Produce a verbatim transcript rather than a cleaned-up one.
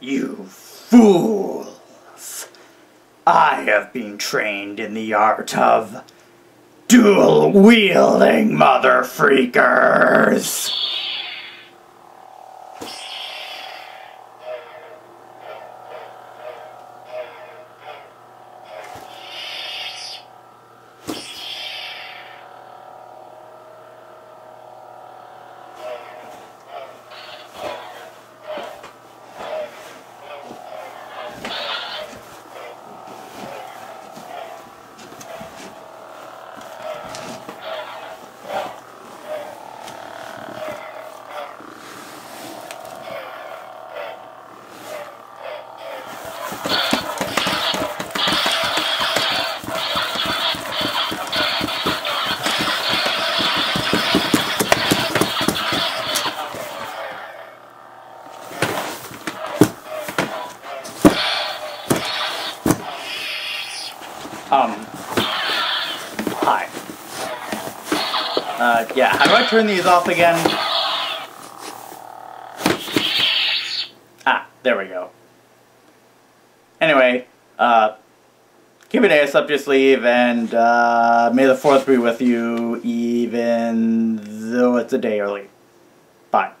You fools! I have been trained in the art of dual-wielding motherfreakers! Um, hi. Uh, yeah, how do I turn these off again? Ah, there we go. Anyway, uh, keep an ace up your sleeve, and, uh, may the fourth be with you, even though it's a day early. Bye.